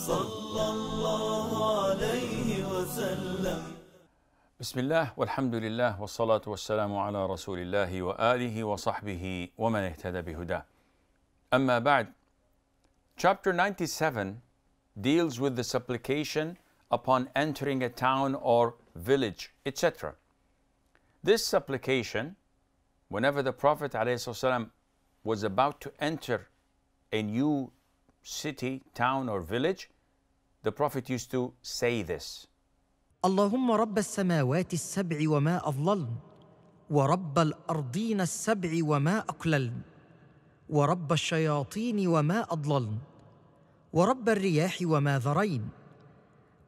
Sallallahu alaihi wa sallam. Bismillah, walhamdulillah, wassalatu wassalamu ala rasoolillahi wa alihi wa sahbihi wa man ihtada bi huda. Amma ba'd. Chapter 97 deals with the supplication upon entering a town or village, etc. This supplication, whenever the Prophet ﷺ was about to enter a new city, town or village, the Prophet used to say this: Allahumma rabb as-samawati as-sab'i wa ma adlaln, wa rabb al-ardina as-sab'i wa ma aqlaln, wa rabb ash-shayatin wa ma adlaln, wa rabb ar-riyah wa ma dharayn.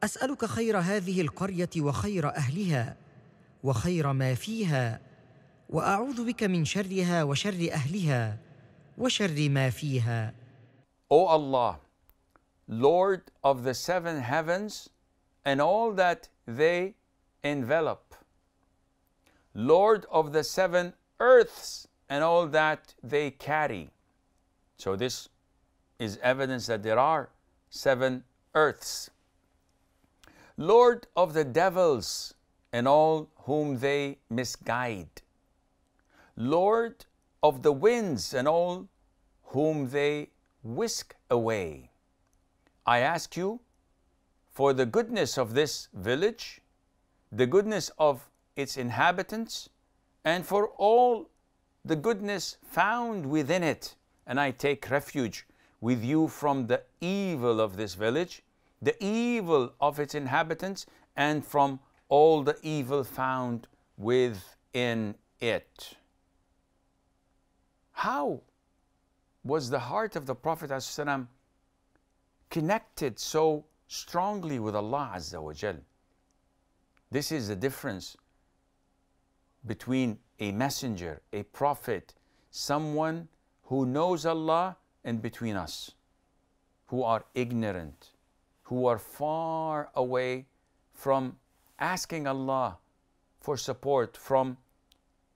أسألك خير هذه القرية وخير أهلها وخير ما فيها وأعوذ بك من شرها وشر أهلها وشر ما فيها. O Allah, Lord of the seven heavens and all that they envelop, Lord of the seven earths and all that they carry. So this is evidence that there are seven earths. Lord of the devils and all whom they misguide, Lord of the winds and all whom they whisk away. I ask you for the goodness of this village, the goodness of its inhabitants, and for all the goodness found within it. And I take refuge with you from the evil of this village, the evil of its inhabitants, and from all the evil found within it. How was the heart of the Prophet ﷺ connected so strongly with Allah Azza wa Jal? This is the difference between a messenger, a prophet, someone who knows Allah, and between us, who are ignorant, who are far away from asking Allah for support, from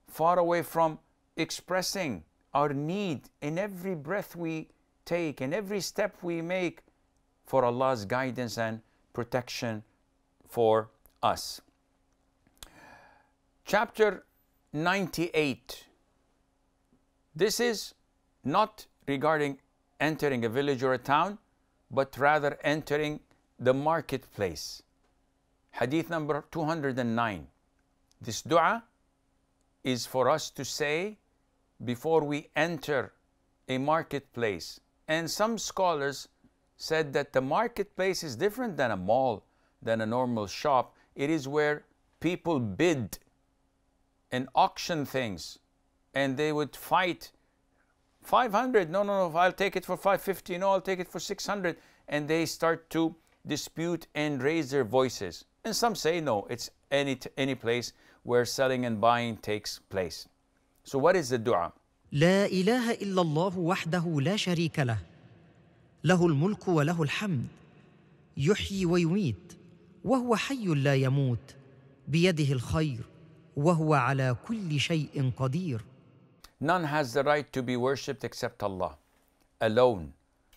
far away from expressing our need in every breath we take and every step we make for Allah's guidance and protection for us. Chapter 98. This is not regarding entering a village or a town, but rather entering the marketplace. Hadith number 209. This dua is for us to say before we enter a marketplace. And some scholars said that the marketplace is different than a mall, than a normal shop. It is where people bid and auction things, and they would fight. 500, no, I'll take it for 550, no, I'll take it for 600. And they start to dispute and raise their voices. And some say, no, it's any place where selling and buying takes place. So what is the dua? La ilaha illallah wahdahu la sharika lah. Lahul mulku wa lahul hamd. Yuhyi wa yumit. Wa huwa hayyun la yamut. Biyadihi al-khayr. Wa huwa ala kulli shay'in qadir. None has the right to be worshipped except Allah, alone,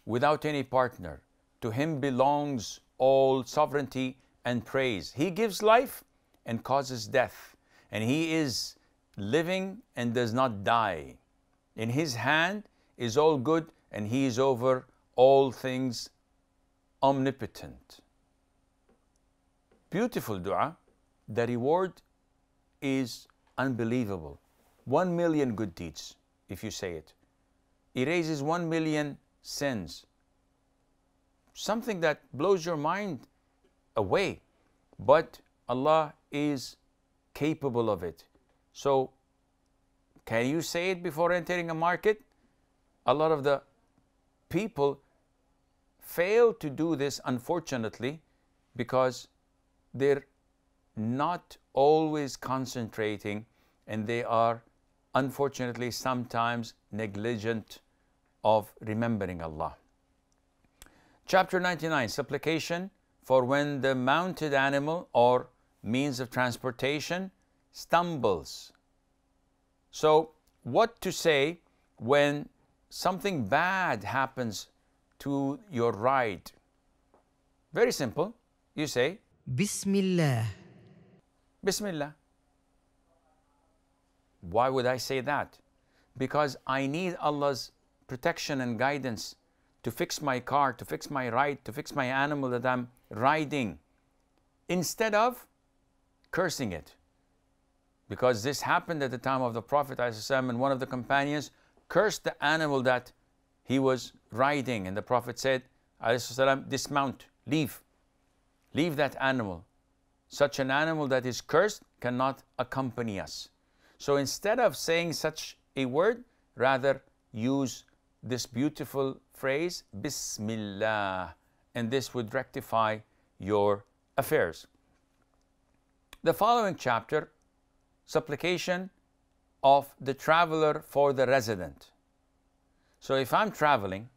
without any partner. To Him belongs all sovereignty and praise. He gives life and causes death, and He is living and does not die. In His hand is all good, and He is over all things omnipotent. Beautiful dua. The reward is unbelievable. 1,000,000 good deeds, if you say it. Erases 1,000,000 sins. Something that blows your mind away. But Allah is capable of it. So, can you say it before entering a market? A lot of the people fail to do this, unfortunately, because they're not always concentrating, and they are unfortunately sometimes negligent of remembering Allah. Chapter 99, supplication for when the mounted animal or means of transportation stumbles. So what to say when something bad happens to your ride? Very simple. You say, Bismillah. Bismillah. Why would I say that? Because I need Allah's protection and guidance to fix my car, to fix my ride, to fix my animal that I'm riding, instead of cursing it. Because this happened at the time of the Prophet ﷺ, and one of the companions cursed the animal that he was riding, and the Prophet said, ﷺ, dismount, leave that animal. Such an animal that is cursed cannot accompany us. So instead of saying such a word, rather use this beautiful phrase, Bismillah, and this would rectify your affairs. The following chapter, supplication of the traveler for the resident. So if I'm traveling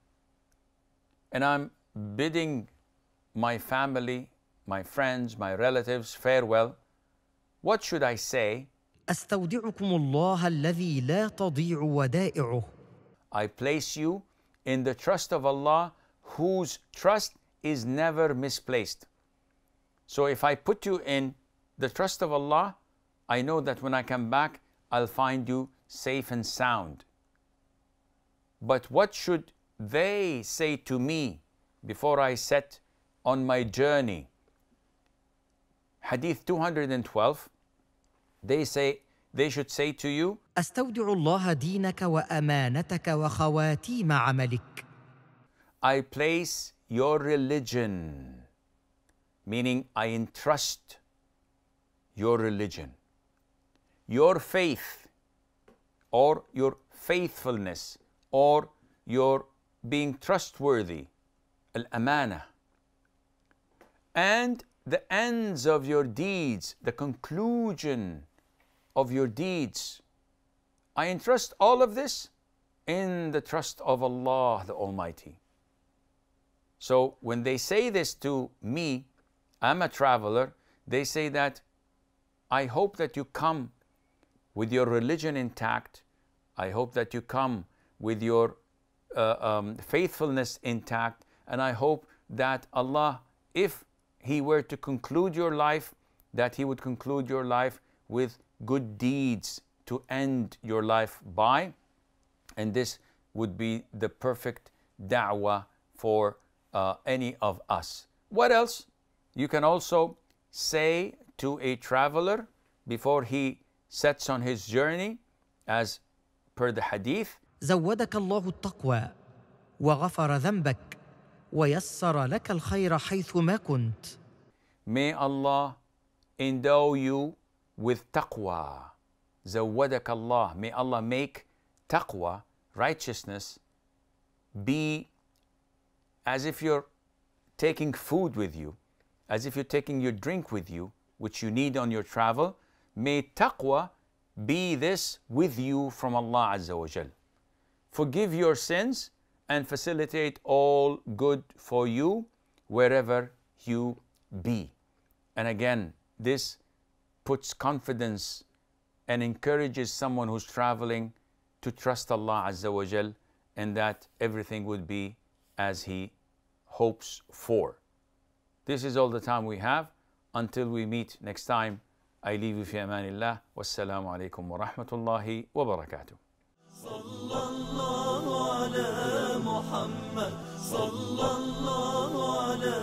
and I'm bidding my family, my friends, my relatives farewell, what should I say? Astawdi'ukum Allah alladhi la tadia'u wada'uh. I place you in the trust of Allah, whose trust is never misplaced. So if I put you in the trust of Allah, I know that when I come back, I'll find you safe and sound. But what should they say to me before I set on my journey? Hadith 212, they say, they should say to you, أستودع الله دينك وأمانتك وخواتيم عملك. I place your religion, meaning I entrust your religion, your faith, or your faithfulness, or your being trustworthy, al-amanah, and the ends of your deeds, the conclusion of your deeds. I entrust all of this in the trust of Allah the Almighty. So when they say this to me, I'm a traveler, they say that I hope that you come with your religion intact. I hope that you come with your faithfulness intact. And I hope that Allah, if He were to conclude your life, that He would conclude your life with good deeds to end your life by. And this would be the perfect da'wah for any of us. What else? You can also say to a traveler before he sets on his journey, as per the hadith, Zawadaka Allah taqwa wa ghafara dhanbak wa yassara laka al-khayra haythu ma kunt. May Allah endow you with taqwa. Zawadaka Allah. May Allah make taqwa, righteousness, be as if you're taking food with you, as if you're taking your drink with you, which you need on your travel. May taqwa be this with you from Allah Azza wa Jal. Forgive your sins and facilitate all good for you wherever you be. And again, this puts confidence and encourages someone who's traveling to trust Allah Azza wa Jal, and that everything would be as he hopes for. This is all the time we have. Until we meet next time, I leave you fi Amanillah. Wassalamu alaykum wa rahmatullahi wa barakatuh. Sallallahu ala Muhammad. Sallallahu ala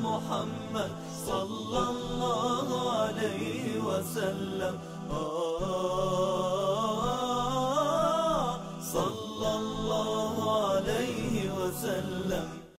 Muhammad. Sallallahu alayhi wa sallam.